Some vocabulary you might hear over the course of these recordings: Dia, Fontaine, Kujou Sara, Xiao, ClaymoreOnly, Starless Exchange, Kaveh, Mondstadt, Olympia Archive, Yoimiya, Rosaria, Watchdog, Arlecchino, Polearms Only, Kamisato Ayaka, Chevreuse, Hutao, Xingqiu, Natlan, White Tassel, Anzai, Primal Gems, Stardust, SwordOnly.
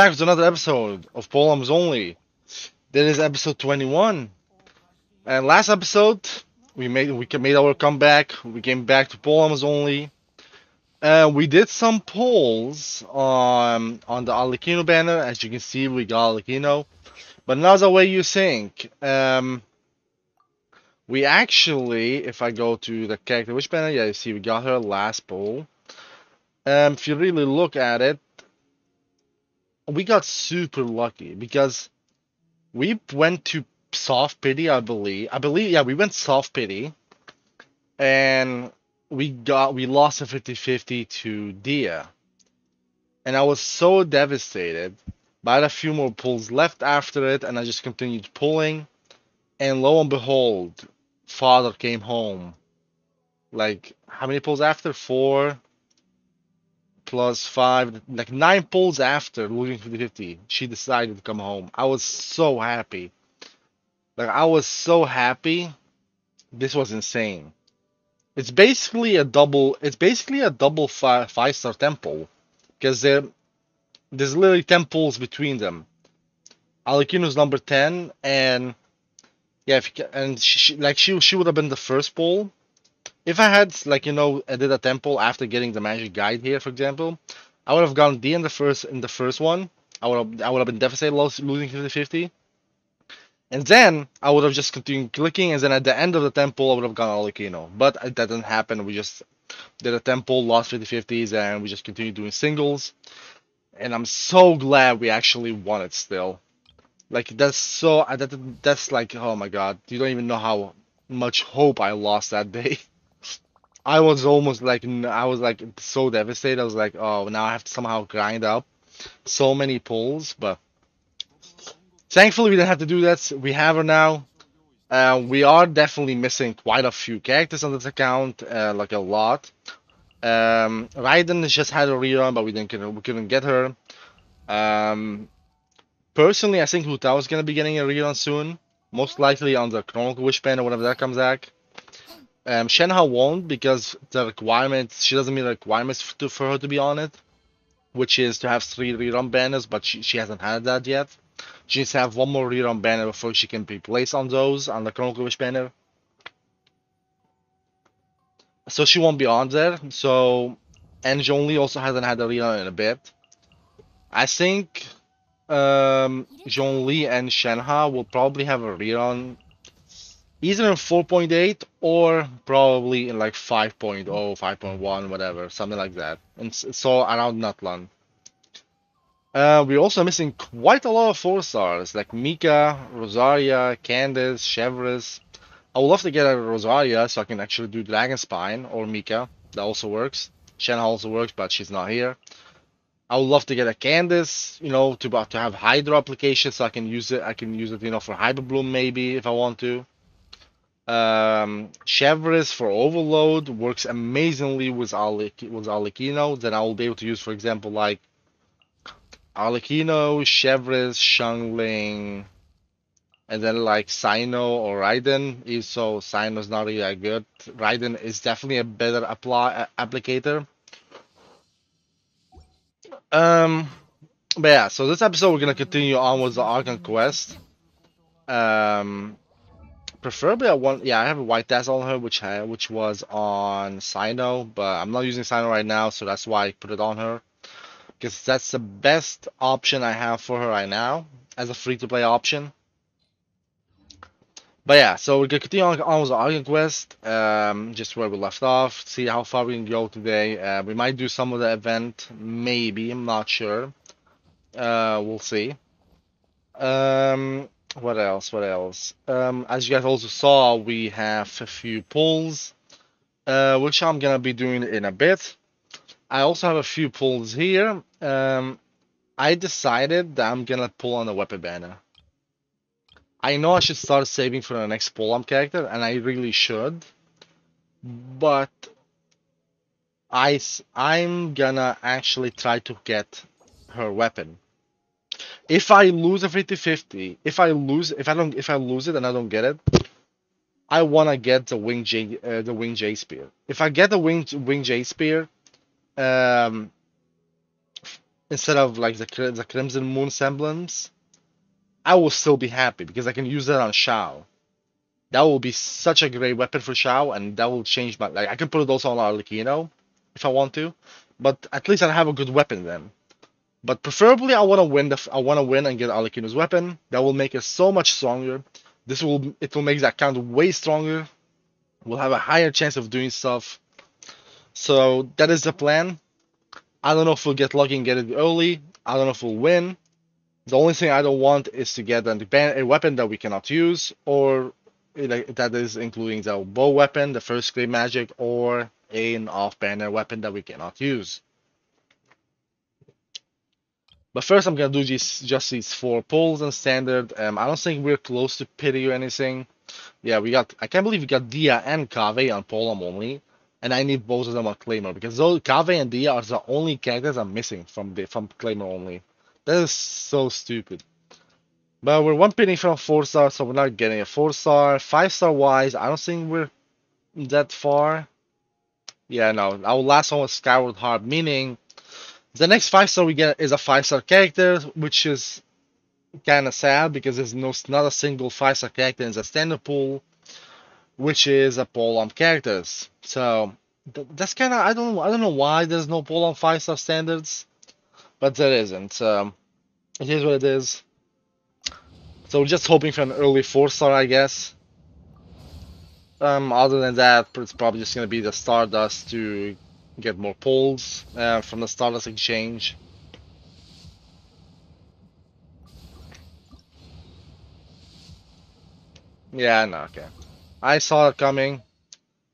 back with another episode of Polearms Only. That is episode 21. And last episode, we made our comeback. We came back to Polearms Only. And we did some polls on the Arlecchino banner. As you can see, we got Arlecchino. But now the way you think. We actually, if I go to the character wish banner, yeah, you see we got her last poll. If you really look at it, we got super lucky because we went to soft pity, I believe, yeah, we went soft pity, and we lost a 50-50 to Dia, and I was so devastated. But I had a few more pulls left after it, and I just continued pulling, and lo and behold, Father came home. Like how many pulls after? 4. Plus 5, like 9 pulls after losing 50-50, she decided to come home. I was so happy. Like, I was so happy. This was insane. It's basically a double. It's basically a double 5-star temple, because there's literally 10 pulls between them. Arlecchino's number 10, and yeah, she would have been the first pull. If I had, like, you know, I did a temple after getting the magic guide here, for example, I would have gotten D in the first one. I would have been devastated, losing 50-50. And then I would have just continued clicking, and then at the end of the temple, I would have gotten Arlecchino. But that didn't happen. We just did a temple, lost 50-50s, and we just continued doing singles. And I'm so glad we actually won it still. Like, that's like, oh my god, you don't even know how much hope I lost that day. I was almost like, I was like so devastated. I was like, oh, now I have to somehow grind up so many pulls. But thankfully, we didn't have to do that. We have her now. We are definitely missing quite a few characters on this account, like a lot. Raiden just had a rerun, but we couldn't get her. Personally, I think Hutao is gonna be getting a rerun soon, most likely on the Chronicle Wish Banner or whenever that comes back. Shenha won't, because the requirements, she doesn't meet the requirements for her to be on it, which is to have 3 rerun banners, but she hasn't had that yet. She needs to have 1 more rerun banner before she can be placed on those, on the Chronicle Wish banner. So she won't be on there. So, and Zhongli also hasn't had a rerun in a bit. I think Zhongli and Shenha will probably have a rerun either in 4.8 or probably in like 5.0, 5.1, whatever, something like that. And so around Natlan. We're also missing quite a lot of 4-stars, like Mika, Rosaria, Candace, Chevreuse. I would love to get a Rosaria so I can actually do Dragon Spine or Mika. That also works. Shenha also works, but she's not here. I would love to get a Candace, you know, to have Hydro application so I can use it. I can use it, you know, for Hyper Bloom maybe if I want to. Chevreuse for Overload works amazingly with Arlecchino. Then I will be able to use, for example, like Arlecchino, Chevreuse, Xiangling, and then like Cyno or Raiden. So Cyno's not really that good. Raiden is definitely a better applicator. But yeah, so this episode we're gonna continue on with the Argon quest. Preferably, I have a White Tassel on her, which was on Cyno, but I'm not using Cyno right now, so that's why I put it on her, because that's the best option I have for her right now as a free-to-play option. But yeah, so we're gonna continue on with the Argon quest, just where we left off. See how far we can go today. We might do some of the event, maybe. I'm not sure. We'll see. What else? As you guys also saw, we have a few pulls, which I'm gonna be doing in a bit. I also have a few pulls here. I decided that I'm gonna pull on the weapon banner. I know I should start saving for the next Polearm character, and I really should, but I'm gonna actually try to get her weapon. If I lose a 50-50, if I lose it and I don't get it, I wanna get the wing J spear. If I get the wing J spear, instead of like the Crimson Moon Semblance, I will still be happy because I can use that on Xiao. That will be such a great weapon for Xiao, and that will change my... Like, I can put it also on Arlecchino if I want to, but at least I have a good weapon then. But preferably, I want to win. I want to win and get Arlecchino's weapon. That will make it so much stronger. This will make that count way stronger. We'll have a higher chance of doing stuff. So that is the plan. I don't know if we'll get lucky and get it early. I don't know if we'll win. The only thing I don't want is to get a weapon that we cannot use, or that is including the bow weapon, the first grade magic, or an off-banner weapon that we cannot use. But first, I'm going to do just these four pulls and standard. I don't think we're close to pity or anything. Yeah, we got... I can't believe we got Dia and Kaveh on Polearms Only. And I need both of them on Claymore, because those Kaveh and Dia are the only characters I'm missing from Claymore Only. That is so stupid. But we're one penny from 4-star, so we're not getting a 4-star. 5-star wise, I don't think we're that far. Yeah, no. Our last one was Skyward Harp, meaning... The next 5-star we get is a 5-star character, which is kind of sad because there's not a single 5-star character in the standard pool, which is a Polearms characters. So that's kind of, I don't know why there's no Polearms 5-star standards, but there isn't. It is what it is. So we're just hoping for an early 4-star, I guess. Other than that, it's probably just gonna be the Stardust to get more pulls from the Starless Exchange. Yeah, no, okay. I saw it coming.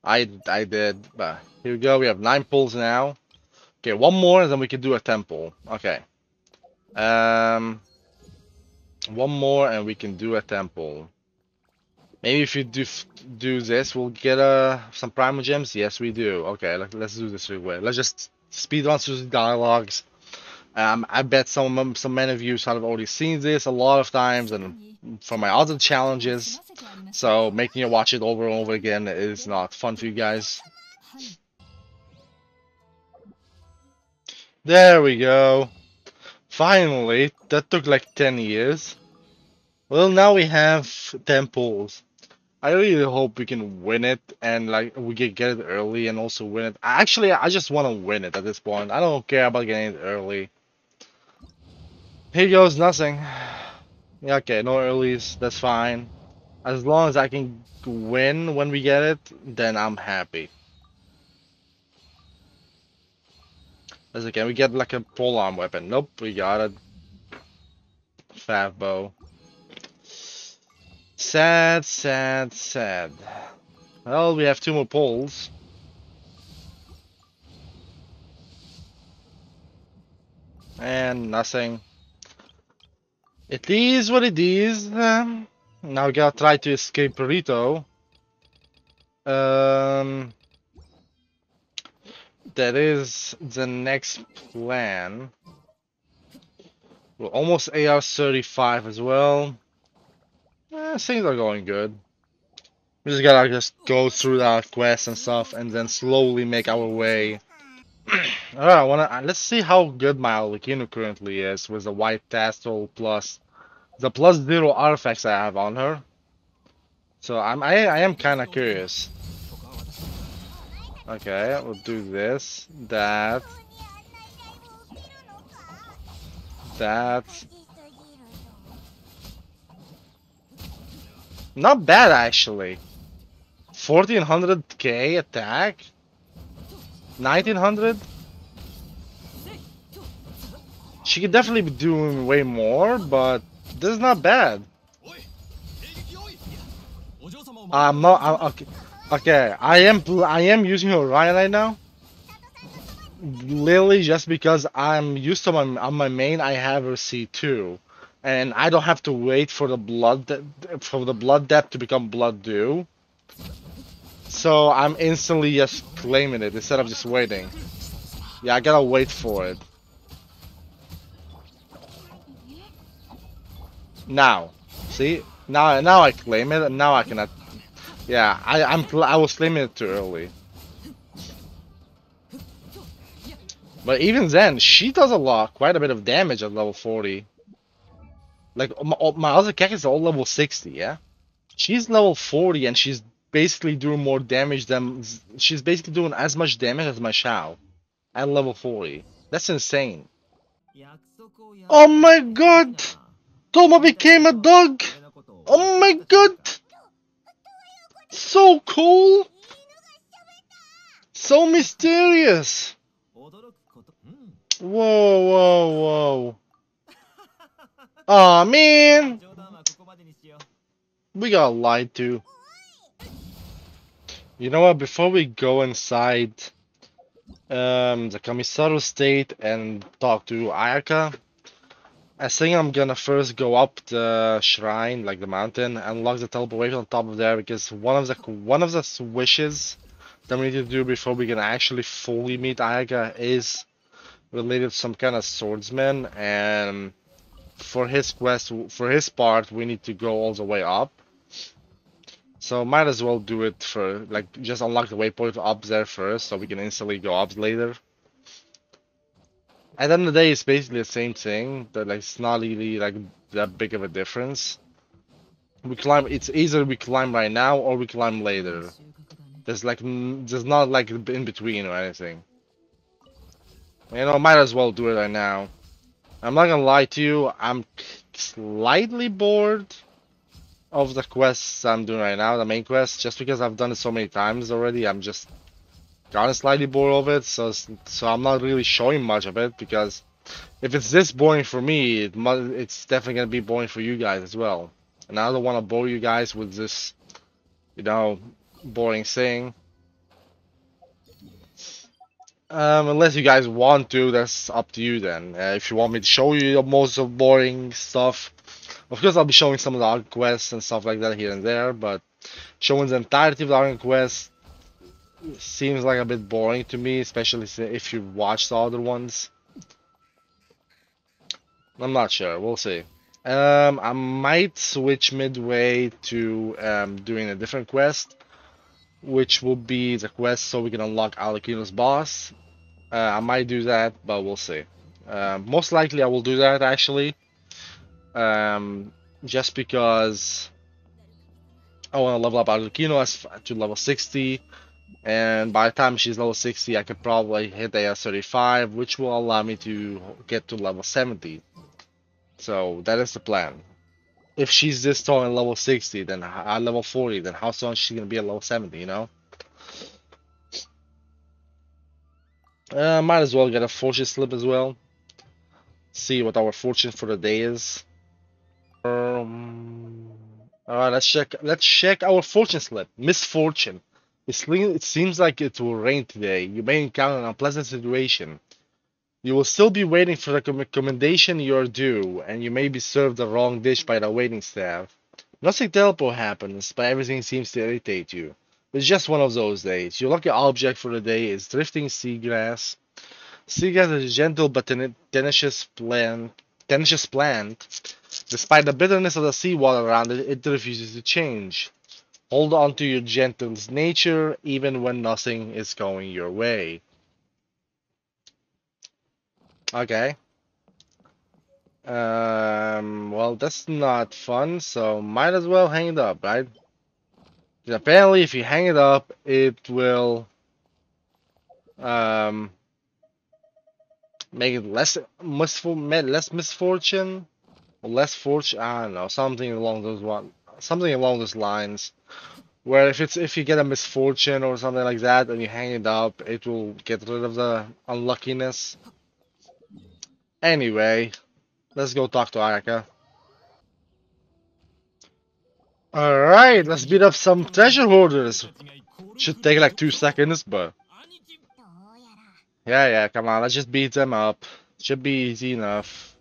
I did. But here we go. We have 9 pulls now. Okay, one more, and then we can do a 10 pull. Okay. One more, and we can do a 10 pull. Maybe if you do this, we'll get some Primal Gems. Yes, we do. Okay, let's do this real quick. Let's just speed run through the dialogues. I bet some many of you have already seen this a lot of times, and from my other challenges. So making you watch it over and over again is not fun for you guys. There we go. Finally, that took like 10 years. Well, now we have 10 pulls. I really hope we can win it, and like we can get it early and also win it. Actually, I just want to win it at this point. I don't care about getting it early. Here goes nothing. Yeah, okay, no earlies. That's fine. As long as I can win when we get it, then I'm happy. That's okay. We get like a polearm weapon. Nope, we got it. Fab bow. Sad, sad, sad. Well, we have 2 more pulls. And nothing. It is what it is. Now we gotta try to escape Rito. That is the next plan. We're almost AR 35 as well. Things are going good. We just gotta go through our quests and stuff, and then slowly make our way. Alright, let's see how good my Arlecchino currently is with the White Tassel plus the +0 artifacts I have on her. So I am kind of curious. Okay, we'll do this, that. Not bad, actually. 1400k attack? 1900? She could definitely be doing way more, but this is not bad. I'm not... okay, I am using her right now. Literally, just because I'm used to on my main, I have her C2. And I don't have to wait for the blood depth to become blood dew. So I'm instantly just claiming it instead of just waiting. Yeah, I gotta wait for it. Now, see, now I claim it, and now I cannot. Yeah, I was claiming it too early. But even then, she does a lot, quite a bit of damage at level 40. Like, my other characters are all level 60, yeah? She's level 40 and she's basically doing more damage than... She's basically doing as much damage as my Xiao at level 40. That's insane. Oh my god! Toma became a dog! Oh my god! So cool! So mysterious! Whoa, whoa, whoa. Aw, man! We got lied to. You know what, before we go inside the Kamisato State and talk to Ayaka, I think I'm gonna first go up the shrine, like the mountain, unlock the teleportation on top of there, because one of the wishes that we need to do before we can actually fully meet Ayaka is related to some kind of swordsman, and for his quest, for his part, we need to go all the way up. So might as well do it for, like, just unlock the waypoint up there first, so we can instantly go up later. At the end of the day, it's basically the same thing. That, like, it's not really like that big of a difference. We climb. It's either we climb right now or we climb later. There's like, there's not like in between or anything. You know, might as well do it right now. I'm not gonna lie to you. I'm slightly bored of the quests I'm doing right now, the main quest, just because I've done it so many times already. I'm just kind of slightly bored of it, so I'm not really showing much of it, because if it's this boring for me, it's definitely gonna be boring for you guys as well. And I don't want to bore you guys with this, you know, boring thing. Unless you guys want to, that's up to you then. If you want me to show you most of boring stuff, of course I'll be showing some of the arc quests and stuff like that here and there, but showing the entirety of the arc quest seems like a bit boring to me, especially if you watch the other ones. I'm not sure, we'll see. I might switch midway to doing a different quest, which will be the quest so we can unlock Arlecchino's boss. I might do that, but we'll see. Most likely I will do that, actually, just because I want to level up Arlecchino to level 60. And by the time she's level 60, I could probably hit AS 35, which will allow me to get to level 70. So that is the plan. If she's this strong at level 60, then at level 40, then how strong is she gonna be at level 70? You know. Might as well get a fortune slip as well. See what our fortune for the day is. All right, let's check. Let's check our fortune slip. Misfortune. It seems like it will rain today. You may encounter an unpleasant situation. You will still be waiting for the recommendation you are due, and you may be served the wrong dish by the waiting staff. Nothing terrible happens, but everything seems to irritate you. It's just one of those days. Your lucky object for the day is drifting seagrass. Seagrass is a gentle but tenacious plant. Despite the bitterness of the seawater around it, it refuses to change. Hold on to your gentle nature, even when nothing is going your way. Okay. Well, that's not fun, so might as well hang it up, right? Apparently, if you hang it up, it will make it less misfortune, or less fortune. I don't know, something along those lines. Where if you get a misfortune or something like that and you hang it up, it will get rid of the unluckiness. Anyway, let's go talk to Ayaka. Alright, let's beat up some treasure hoarders. Should take like 2 seconds, but... Yeah, come on, let's just beat them up. Should be easy enough.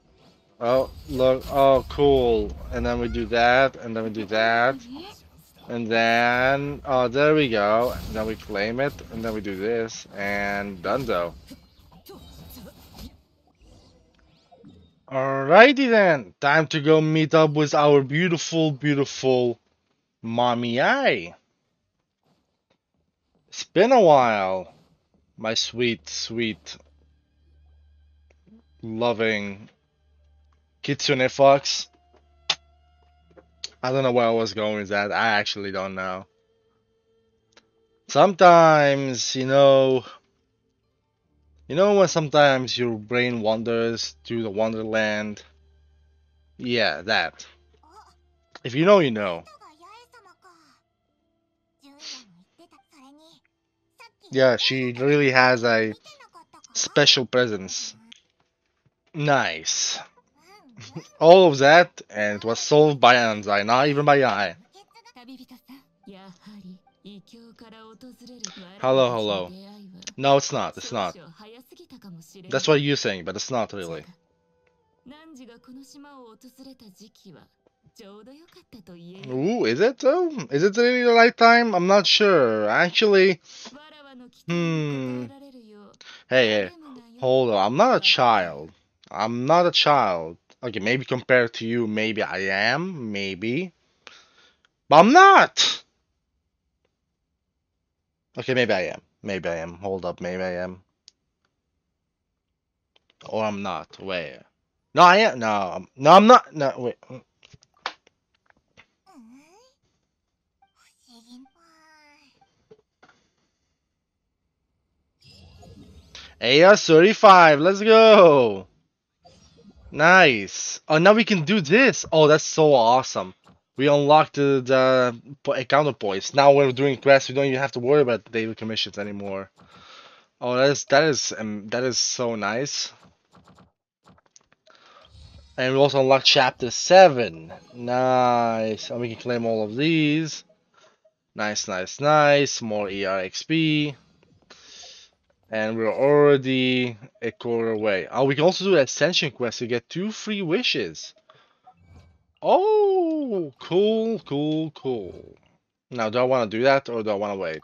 Oh, look, oh, cool. And then we do that, and then we do that. And then, oh, there we go. And then we claim it, and then we do this, and done though. Alrighty then, time to go meet up with our beautiful, beautiful Mommy Ai. It's been a while, my sweet, sweet loving Kitsune Fox. I don't know where I was going with that. I actually don't know. Sometimes, you know when sometimes your brain wanders through the wonderland? Yeah, that. If you know, you know. Yeah, she really has a special presence. Nice. All of that, and it was solved by Anzai, not even by I. Hello, hello. No, it's not, it's not. That's what you're saying, but it's not really. Ooh, is it though? Is it really the right time? I'm not sure. Actually, Hey, hold on. I'm not a child. I'm not a child. Okay, maybe compared to you, maybe I am, maybe. But I'm not! Okay, maybe I am. Maybe I am. Hold up, maybe I am. Or I'm not. Wait. No, I am. No, I'm not. No, wait. AR-35, let's go! Nice. Oh, now we can do this. Oh, that's so awesome. We unlocked the counterpoints. Now when we're doing quests, we don't even have to worry about daily commissions anymore. Oh, that is so nice. And we also unlocked Chapter 7. Nice. And we can claim all of these. Nice, nice, nice. More ERXP. And we're already a quarter away. Oh, we can also do Ascension Quest to get 2 free wishes. Oh, cool, cool, cool. Now, do I want to do that or do I want to wait?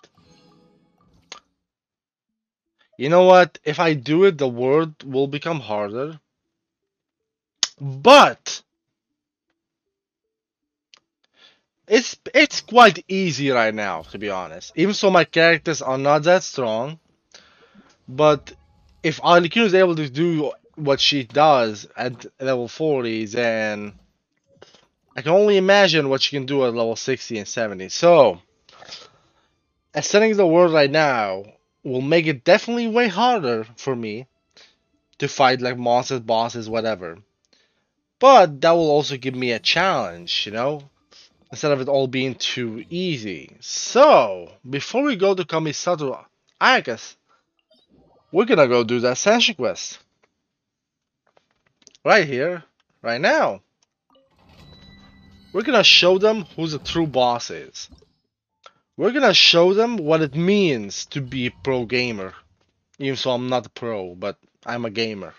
You know what? If I do it, the world will become harder. But it's quite easy right now, to be honest. Even so, my characters are not that strong. But if Arlecchino is able to do what she does at level 40, then I can only imagine what she can do at level 60 and 70. So, ascending the world right now will make it definitely way harder for me to fight like monsters, bosses, whatever. But that will also give me a challenge, you know, instead of it all being too easy. So, before we go to Kamisato Ayaka's, we're gonna go do that Ascension Quest. Right here, right now. We're gonna show them who the true boss is. We're gonna show them what it means to be a pro gamer. Even so, I'm not a pro, but I'm a gamer.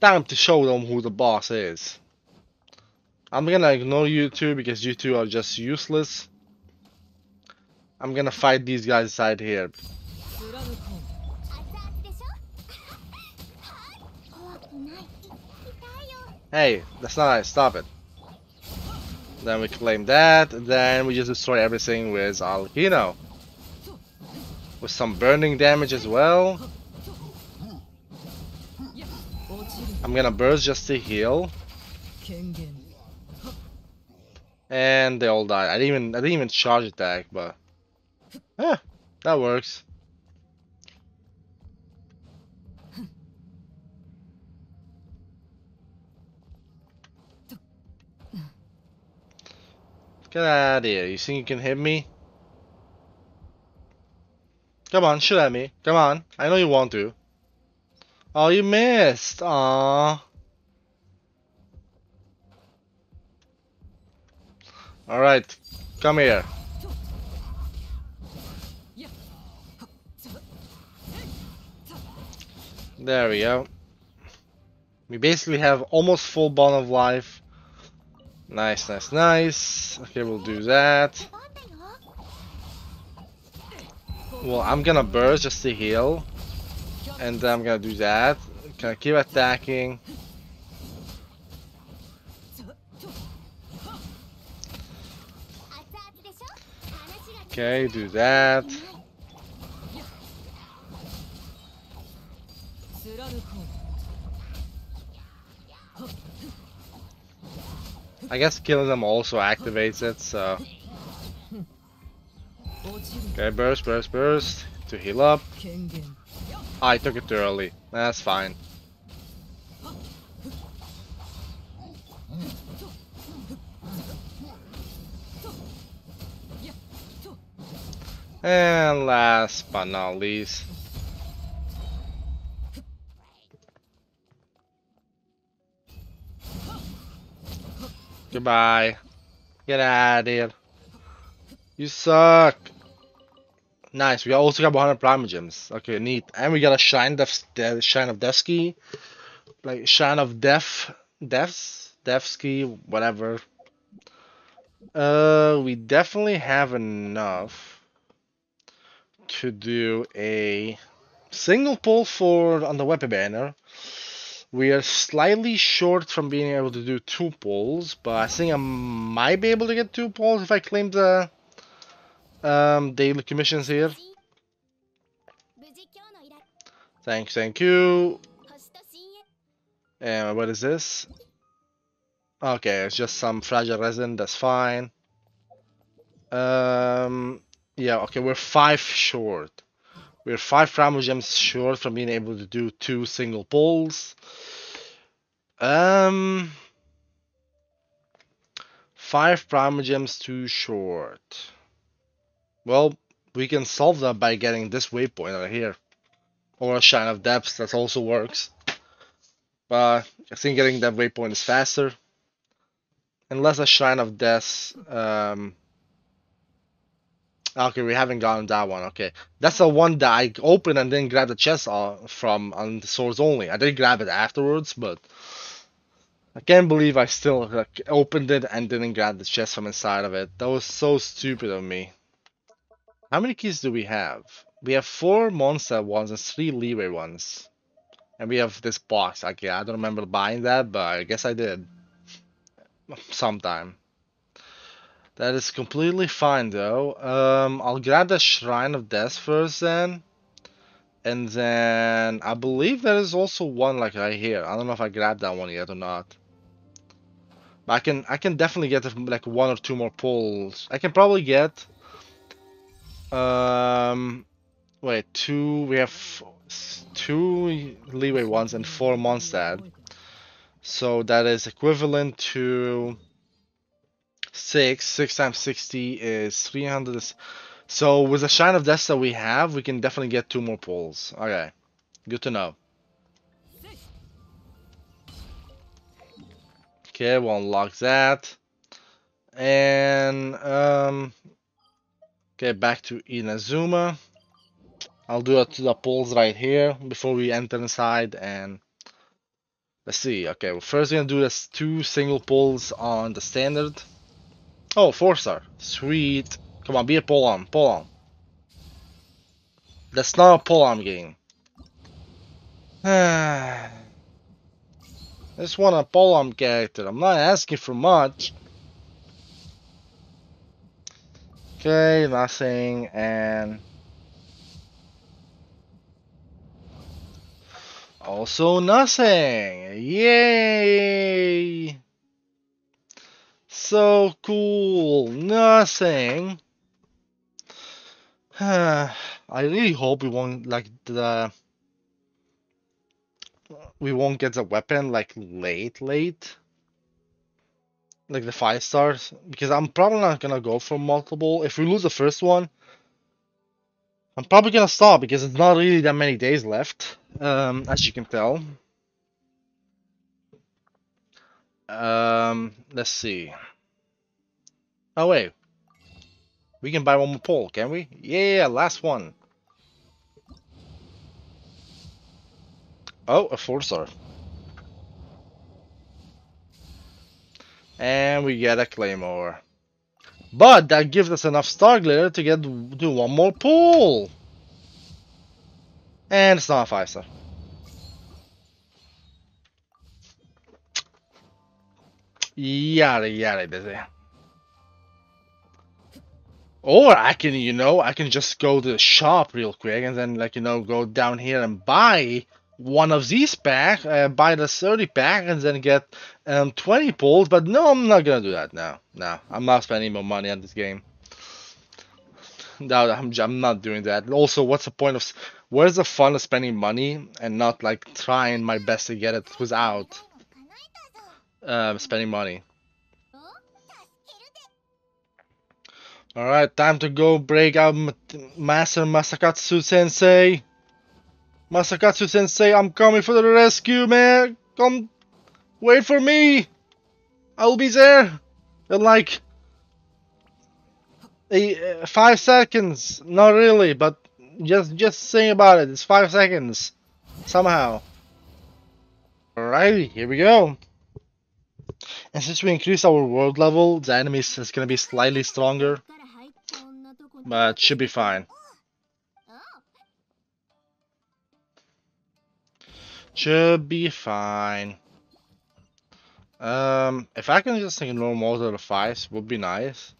Time to show them who the boss is. I'm gonna ignore you two because you two are just useless. I'm gonna fight these guys inside here. Hey, that's not nice, stop it. Then we claim that, then we just destroy everything with Arlecchino. With some burning damage as well. I'm gonna burst just to heal. And they all died. I didn't even charge attack, but yeah, that works. Get out of here. You think you can hit me? Come on, shoot at me. Come on. I know you want to. Oh, you missed. Aww. Alright, come here. There we go. We basically have almost full bond of life. Nice, nice, nice. Okay, we'll do that. Well, I'm gonna burst just to heal. And then I'm gonna do that. Can I keep attacking? Okay, do that. I guess killing them also activates it, so... Okay, burst to heal up. I took it too early. That's fine. And last but not least. Goodbye. Get out of here. You suck. Nice. We also got 100 Primal Gems. Okay, neat. And we got a Shine of Death Ski. Like, Shine of Death. Death Ski, whatever. We definitely have enough to do a single pull for on the weapon banner. We are slightly short from being able to do 2 pulls, but I think I might be able to get 2 pulls if I claim the daily commissions here. Thank you. And what is this? Okay, it's just some fragile resin. That's fine. Yeah, okay, we're 5 short. We're 5 Primal Gems short from being able to do 2 single pulls. 5 Primal Gems too short. Well, we can solve that by getting this waypoint right here. Or a Shine of Depths, that also works. But I think getting that waypoint is faster. Unless a Shine of Death... Okay, we haven't gotten that one. Okay, that's the one that I opened and then grabbed the chest from on the Swords Only. I did grab it afterwards, but I can't believe I still opened it and didn't grab the chest from inside of it. That was so stupid of me. How many keys do we have? We have 4 monster ones and 3 leeway ones, and we have this box. Okay, I don't remember buying that, but I guess I did sometime. That is completely fine though. I'll grab the Shrine of Death first then. And then I believe there is also one like right here. I don't know if I grabbed that one yet or not. But I can definitely get like 1 or 2 more pulls. I can probably get... Wait, 2... We have 2 leeway ones and 4 Mondstadt. So that is equivalent to... 6 times 60 is 300. So with the Shine of Death that we have, we can definitely get 2 more pulls. Okay, good to know. Okay, we'll unlock that. And okay, back to Inazuma. I'll do it to the pulls right here before we enter inside and let's see. Okay, well, first we're gonna do this 2 single pulls on the standard. Oh, 4-star. Sweet. Come on, be a polearm. Polearm. That's not a polearm game. I just want a polearm character. I'm not asking for much. Okay, nothing. And... also nothing. Yay! So cool, nothing. I really hope we won't get the weapon like late, like the 5-stars, because I'm probably not gonna go for multiple. If we lose the first one, I'm probably gonna stop because it's not really that many days left, as you can tell. Let's see. Oh wait, we can buy 1 more pole, can we? Yeah, last one. Oh, a 4-star. And we get a claymore. But that gives us enough star glitter to do 1 more pole. And it's not a 5-star. Yada yada busy. Or I can, you know, I can just go to the shop real quick and then, like, you know, go down here and buy one of these back, buy the 30 back, and then get 20 pulls. But no, I'm not gonna do that now. No, I'm not spending more money on this game. No, I'm not doing that. And also, what's the point of? Where's the fun of spending money and not like trying my best to get it without spending money? All right, time to go break out Master Masakatsu Sensei. Masakatsu Sensei, I'm coming for the rescue, man. Come, wait for me. I'll be there. And like. 5 seconds, not really, but just think about it. It's 5 seconds, somehow. Alrighty, here we go. And since we increase our world level, the enemies is gonna be slightly stronger, but should be fine. Should be fine. If I can just ignore most of the fights, would be nice.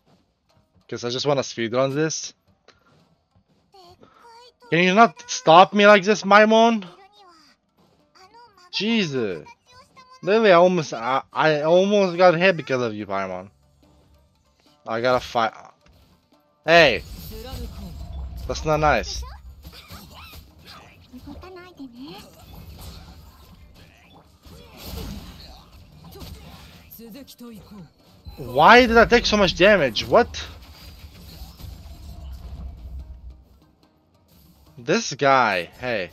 Because I just want to speedrun this. Can you not stop me like this, Maimon? Jesus. Literally, I almost got hit because of you, Maimon. I gotta fight. Hey. That's not nice. Why did I take so much damage? What? This guy, hey.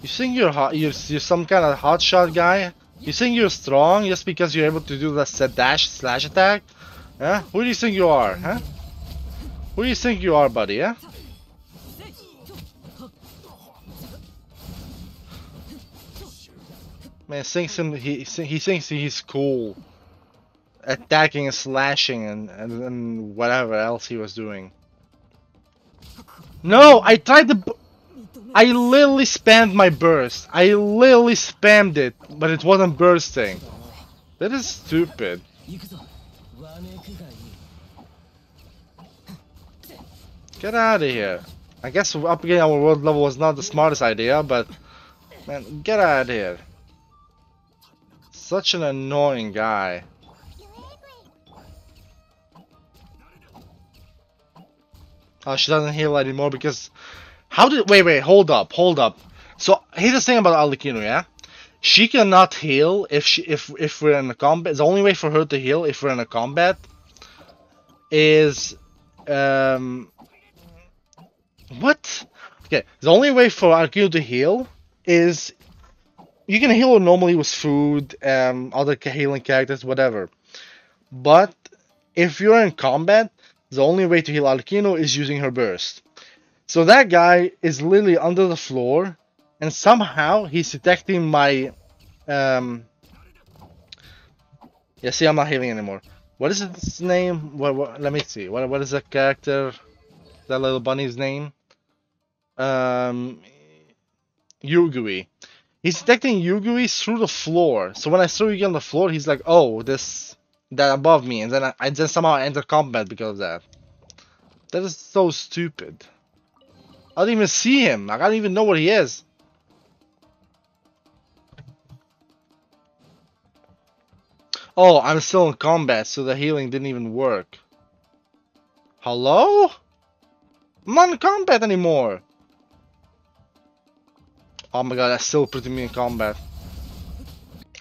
You think you're some kind of hotshot guy? You think you're strong just because you're able to do the dash slash attack? Huh? Who do you think you are, huh? Who do you think you are, buddy, huh? Man, he thinks he's cool. Attacking and slashing and whatever else he was doing. No, I tried to... I literally spammed my burst. I literally spammed it, but it wasn't bursting. That is stupid. Get out of here. I guess upgrading our world level was not the smartest idea, but... Man, get out of here. Such an annoying guy. Oh, she doesn't heal anymore because... How did... Wait, hold up. So, here's the thing about Arlecchino, yeah? She cannot heal if we're in a combat. The only way for her to heal if we're in a combat is... What? Okay, the only way for Arlecchino to heal is... You can heal her normally with food, other healing characters, whatever. But, if you're in combat... The only way to heal Arlecchino is using her burst. So that guy is literally under the floor, and somehow he's detecting my... Yeah, see, I'm not healing anymore. What is his name? What, let me see. What is that character? That little bunny's name? Yuegui. He's detecting Yuegui through the floor. So when I saw Yuegui on the floor, he's like, oh, this... That above me, and then I somehow enter combat because of that. That is so stupid. I don't even see him. I don't even know what he is. Oh, I'm still in combat, so the healing didn't even work. Hello? I'm not in combat anymore. Oh my god, that's still putting me in combat.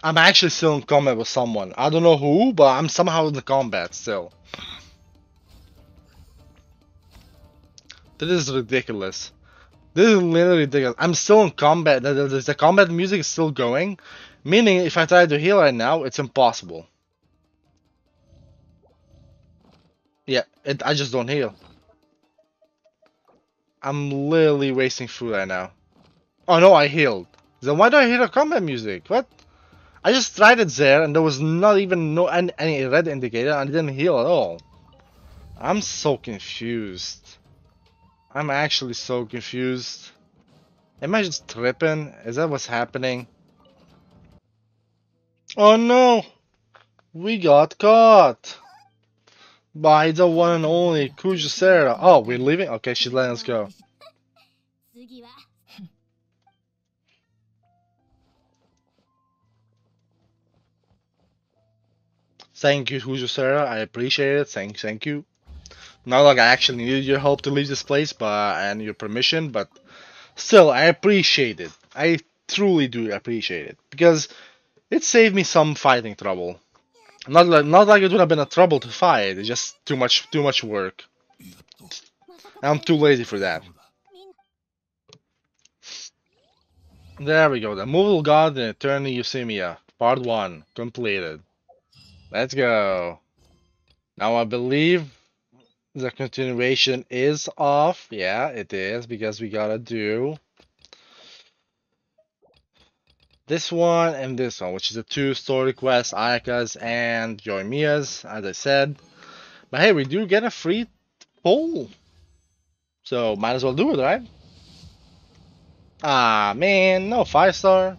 I'm actually still in combat with someone. I don't know who, but I'm somehow in the combat still. This is ridiculous. This is literally ridiculous. I'm still in combat. The combat music is still going. Meaning, if I try to heal right now, it's impossible. Yeah, I just don't heal. I'm literally wasting food right now. Oh no, I healed. Then why do I hear the combat music? What? I just tried it there, and there was not even any red indicator, and I didn't heal at all. I'm so confused. I'm actually so confused. Am I just tripping? Is that what's happening? Oh no! We got caught! by the one and only Kujou Sara. Oh, we're leaving? Okay, she's letting us go. Thank you, Kujou Sara. I appreciate it. Thank you. Not like I actually needed your help to leave this place, but and your permission, but still, I appreciate it. I truly do appreciate it because it saved me some fighting trouble. Not like it would have been a trouble to fight. It's just too much work. I'm too lazy for that. There we go. The Movable God and Eternity Yoimiya, Part 1 completed. Let's go. Now I believe the continuation is off. Yeah, it is, because we gotta do this one and this one, which is the two story quests, Ayaka's and Yoimiya's, as I said. But hey, we do get a free poll, so might as well do it, right? Ah, man, no 5-star.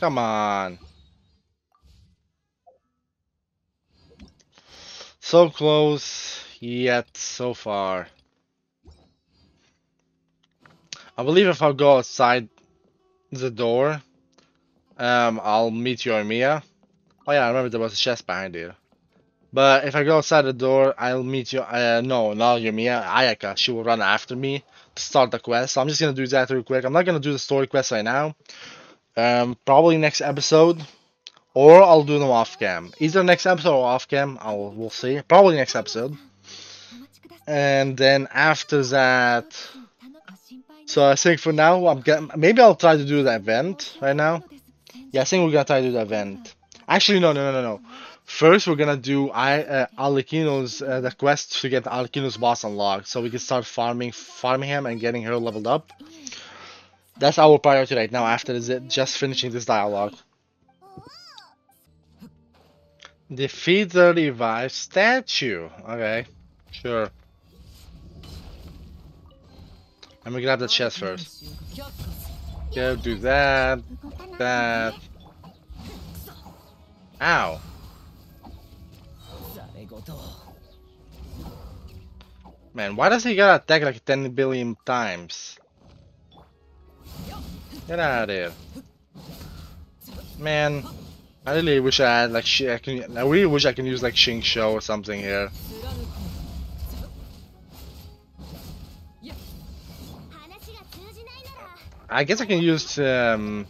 Come on. So close, yet so far. I believe if I go outside the door, I'll meet Yoimiya. Oh yeah, I remember there was a chest behind here. But if I go outside the door, I'll meet you. No, not Yoimiya, Ayaka. She will run after me to start the quest. So I'm just gonna do that real quick. I'm not gonna do the story quest right now. Probably next episode, or I'll do them off cam. Either next episode or off cam. We'll see. Probably next episode. And then after that. So I think for now, maybe I'll try to do the event right now. Yeah, I think we're gonna try to do the event. Actually, no. First, we're gonna do Arlecchino's the quest to get Arlecchino's boss unlocked, so we can start farming him and getting her leveled up. That's our priority right now. After is it just finishing this dialogue. Defeat the revived statue. Okay, sure. Let me grab the chest first. Go do that. That. Ow. Man, why does he gotta attack like 10 billion times? Get out of here. Man, I really wish I had like I really wish I can use like Xingqiu or something here. I guess I can use Yun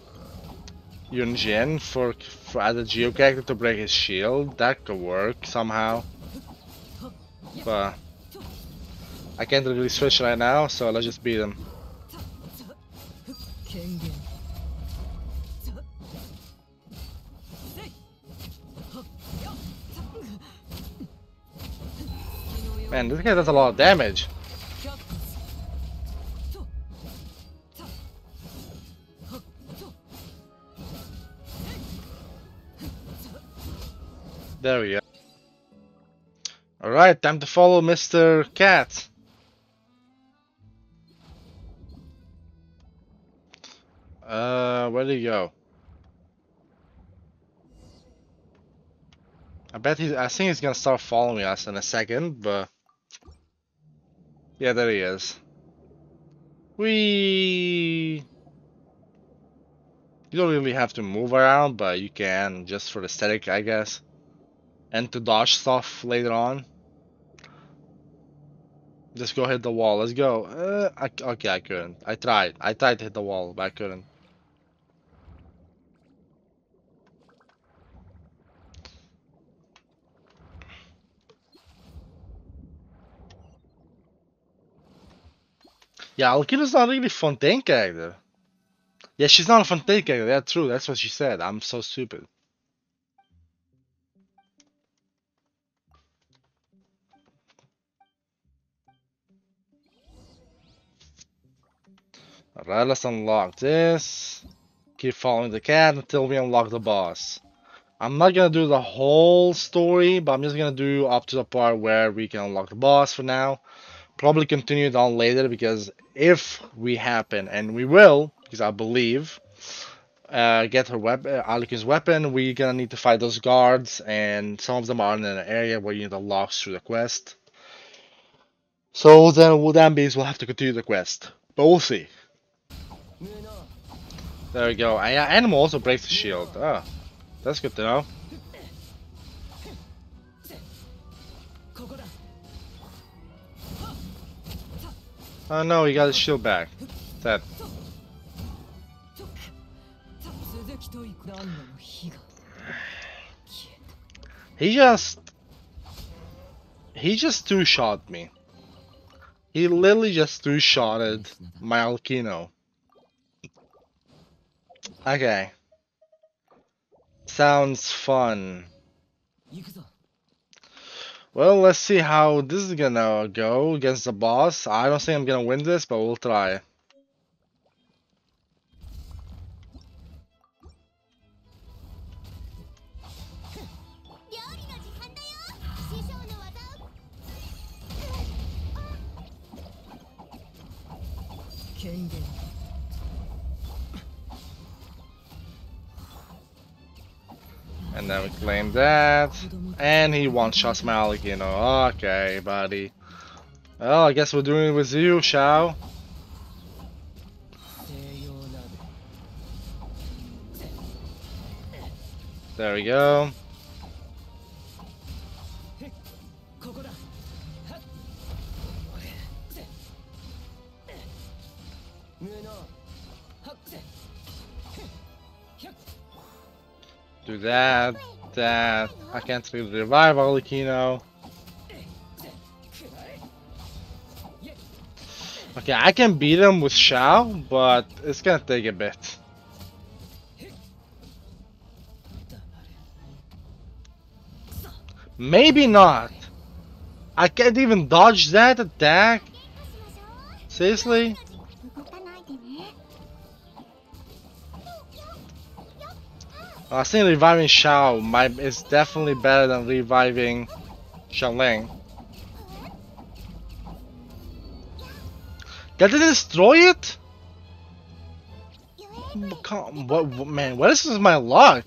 Jin for as a Geo character to break his shield. That could work somehow. But I can't really switch right now, so let's just beat him. Man, this guy does a lot of damage. There we go. Alright, time to follow Mr. Cat. Where did he go? I think he's gonna start following us in a second, but yeah, there he is. Whee! You don't really have to move around, but you can, just for aesthetic, I guess. And to dodge stuff later on. Just go hit the wall. Let's go. Okay, I couldn't. I tried to hit the wall, but I couldn't. Yeah, Alkira's not really a Fontaine character. Yeah, she's not a Fontaine character. That's true. That's what she said. I'm so stupid. Alright, let's unlock this. Keep following the cat until we unlock the boss. I'm not gonna do the whole story, but I'm just gonna do up to the part where we can unlock the boss for now. Probably continue it on later, because if we happen, and we will, because I believe, get her weapon, Arlecchino's weapon, we're gonna need to fight those guards, and some of them are in an area where you need to lock through the quest. So then what that means, we'll have to continue the quest, but we'll see. There we go. Animal also breaks the shield. Ah, oh, that's good to know. Oh no, he got his shield back. That. He just two-shot me. He literally just two-shotted my Arlecchino. Okay. Sounds fun. Well, let's see how this is gonna go against the boss. I don't think I'm gonna win this, but we'll try. And then we claim that, and he one-shots my Arlecchino. Okay, buddy. Well, I guess we're doing it with you, Xiao. There we go. Do that, that. I can't really revive Arlecchino. Okay, I can beat him with Xiao, but it's gonna take a bit. Maybe not. I can't even dodge that attack. Seriously? I think reviving Xiao is definitely better than reviving Xiangling. Did they destroy it? What, man, what is this, my luck?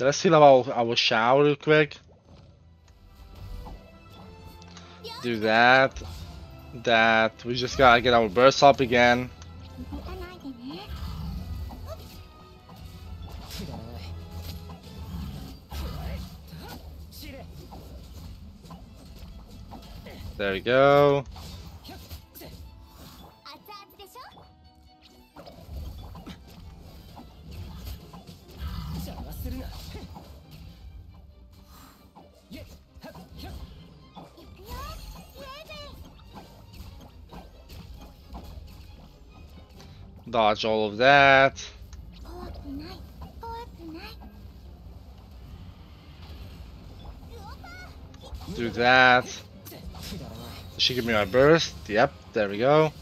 Let's see about our Xiao real quick. Do that. That. We just gotta get our burst up again. There we go. Dodge all of that. Do that. Did she give me my burst? Yep, there we go.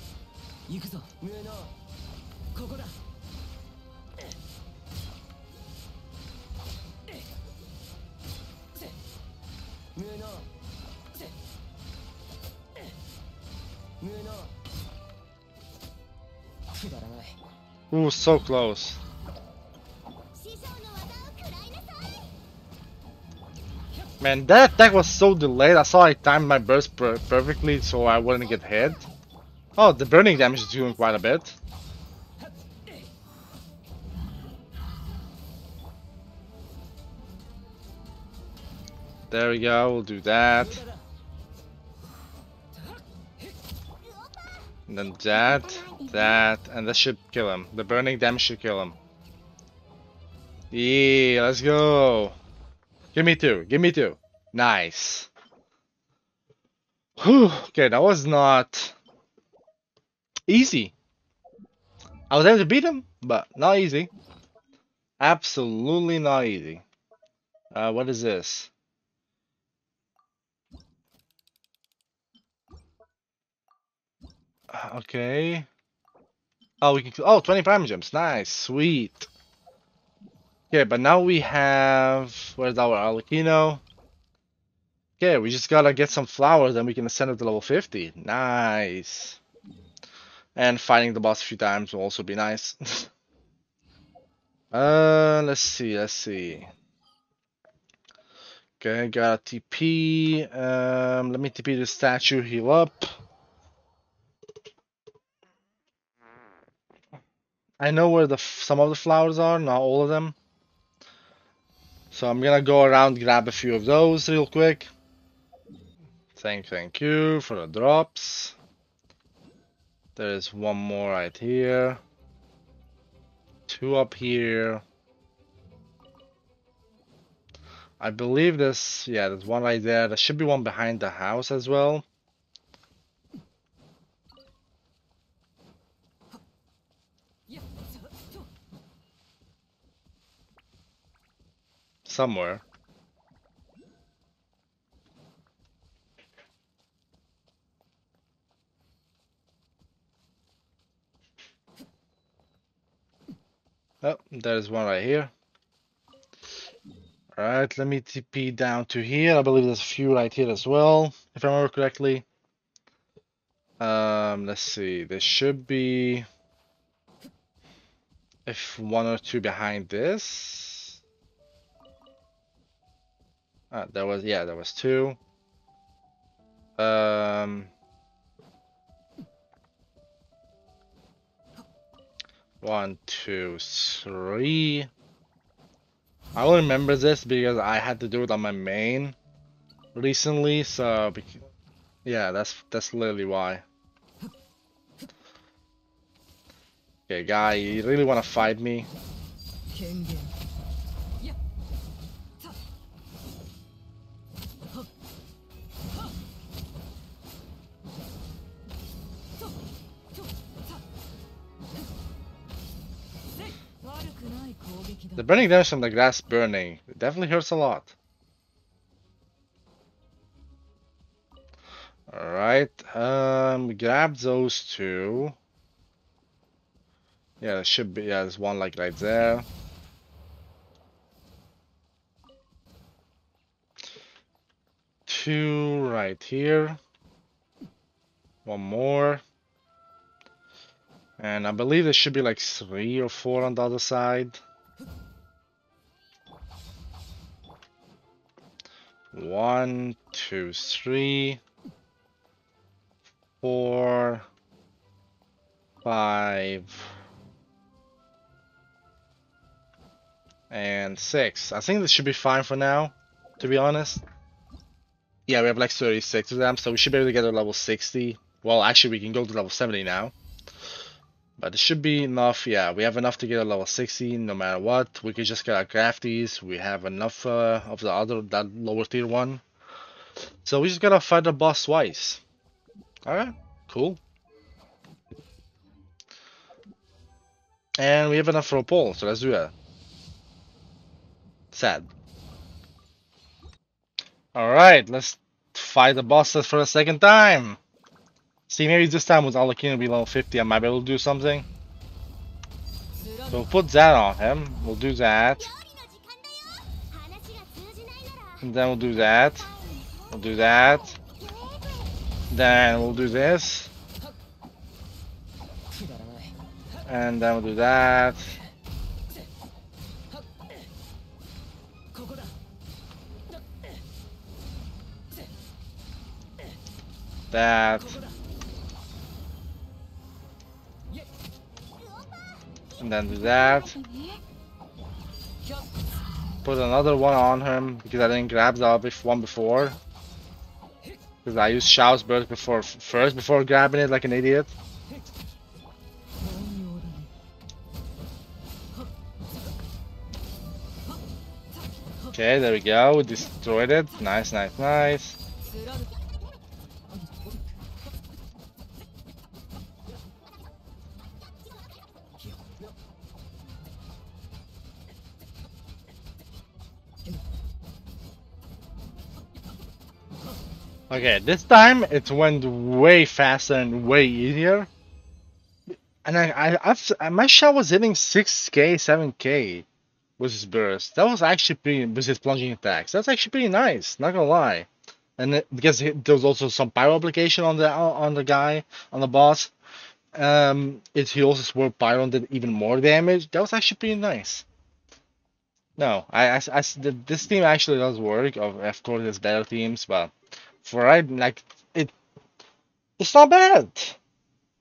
Ooh, so close. Man, that attack was so delayed. I saw I timed my burst perfectly so I wouldn't get hit. Oh, the burning damage is doing quite a bit. There we go, we'll do that. And then that, that, and that should kill him. The burning damage should kill him. Yeah, let's go. Give me two. Give me two. Nice. Whew, okay, that was not easy. I was able to beat him, but not easy. Absolutely not easy. What is this? Okay. Oh, we can. Oh, 20 Primal Gems. Nice. Sweet. Okay, but now we have. Where's our Arlecchino? Okay, we just gotta get some flowers and we can ascend up to level 50. Nice. And fighting the boss a few times will also be nice. Let's see, Okay, got a TP. Let me TP the statue, heal up. I know where the some of the flowers are, not all of them. So I'm gonna go around, grab a few of those real quick. Thank you for the drops. There is one more right here. Two up here. I believe there's, yeah, there's one right there. There should be one behind the house as well. Somewhere. Oh, there's one right here. Alright, let me TP down to here. I believe there's a few right here as well, if I remember correctly. Let's see, there should be if one or two behind this. There was, yeah, there was two. One, two, three. I don't remember this because I had to do it on my main recently, so yeah, that's literally why. Okay, guy, you really want to fight me? The burning damage from the grass burning, it definitely hurts a lot. Alright, grab those two. Yeah, there should be, yeah, there's one like right there. Two right here. One more. And I believe there should be like three or four on the other side. One, two, three, four, five, and six. I think this should be fine for now, to be honest. Yeah, we have like 36 of them, so we should be able to get to level 60. Well, actually, we can go to level 70 now. But it should be enough. Yeah, we have enough to get a level 60 no matter what. We can just get our crafties. We have enough of the other, that lower tier one. So we just gotta fight the boss twice. Alright, cool. And we have enough for a poll, so let's do that. Sad. Alright, let's fight the bosses for a second time. See, maybe this time with Arlecchino be level 50, I might be able to do something. So we'll put that on him. We'll do that. And then we'll do that. We'll do that. Then we'll do this. And then we'll do that. That. And then do that. Put another one on him because I didn't grab the one before. Because I used Xiao's burst before before grabbing it like an idiot. Okay, there we go. We destroyed it. Nice, nice, nice. Okay, this time it went way faster and way easier. And my shell was hitting 6k, 7k with his burst. That was actually pretty, with his plunging attacks. That's actually pretty nice, not gonna lie. And it, because there was also some pyro application on the boss. He also swore pyro and did even more damage. That was actually pretty nice. No, this team actually does work. Of course, there's better teams, but for Raiden, like it's not bad.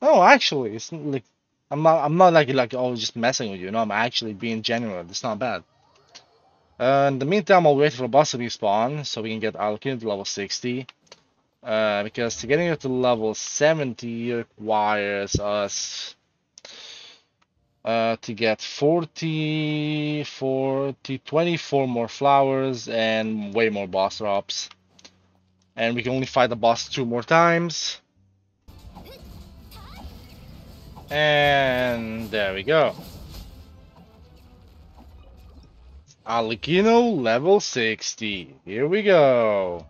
No, actually, it's like I'm not like oh, just messing with you. No, I'm actually being genuine. It's not bad. In the meantime, I'll wait for the boss to respawn so we can get Arlecchino to level 60. Because to getting it to level 70 requires us to get 24 more flowers and way more boss drops. And we can only fight the boss 2 more times. And there we go. Arlecchino level 60. Here we go.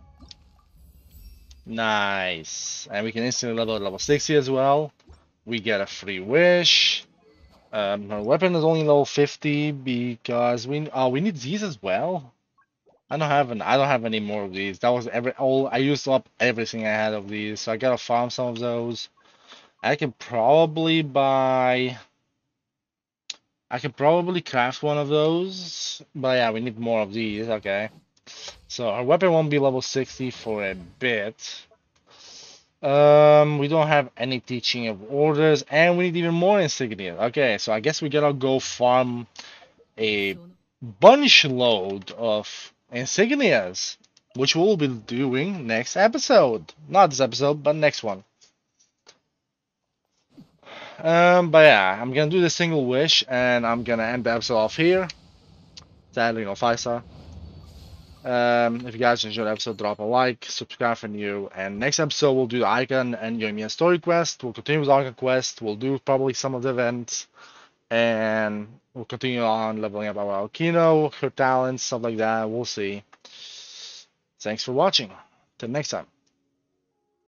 Nice. And we can instantly level at level 60 as well. We get a free wish. Her weapon is only level 50 because we need these as well. I don't have any more of these. That was I used up everything I had of these, so I gotta farm some of those. I could probably craft one of those, but yeah, we need more of these. Okay. So our weapon won't be level 60 for a bit. We don't have any teaching of orders, and we need even more insignia. Okay, so I guess we gotta go farm a bunch load of insignias, which we'll be doing next episode. Not this episode, but next one. But yeah, I'm gonna do the single wish, and I'm gonna end the episode off here. Sadly, no 5-star. If you guys enjoyed the episode, drop a like, subscribe for new, and next episode we'll do the Icon and Yoimiya story quest. We'll continue with the Icon quest, we'll do probably some of the events, and we'll continue on leveling up our Arlecchino, her talents, stuff like that. We'll see. Thanks for watching. Till next time.